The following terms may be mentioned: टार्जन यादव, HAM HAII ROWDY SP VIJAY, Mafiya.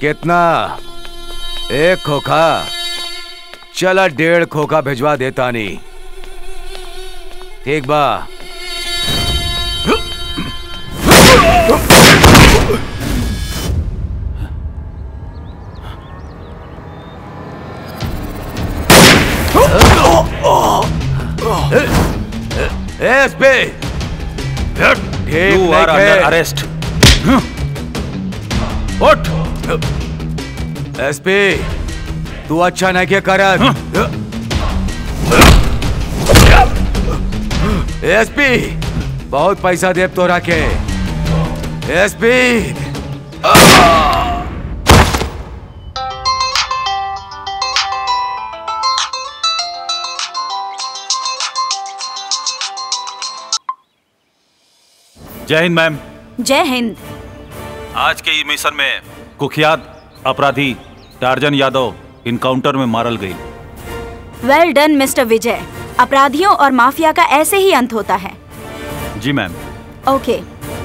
कितना? एक खोखा? चला 1.5 खोखा भिजवा देता नहीं। ठीक बा। You are under arrest. उठ। एसपी, तू अच्छा नहीं क्या कर रहा है? एसपी, बहुत पैसा दे तो रखे। एसपी, जय हिंद मैम। जय हिंद। आज के मिशन में कुख्यात अपराधी टार्जन यादव इनकाउंटर में मारल गई। Well done mister Vijay. अपराधियों और माफिया का ऐसे ही अंत होता है। जी मैम। ओके।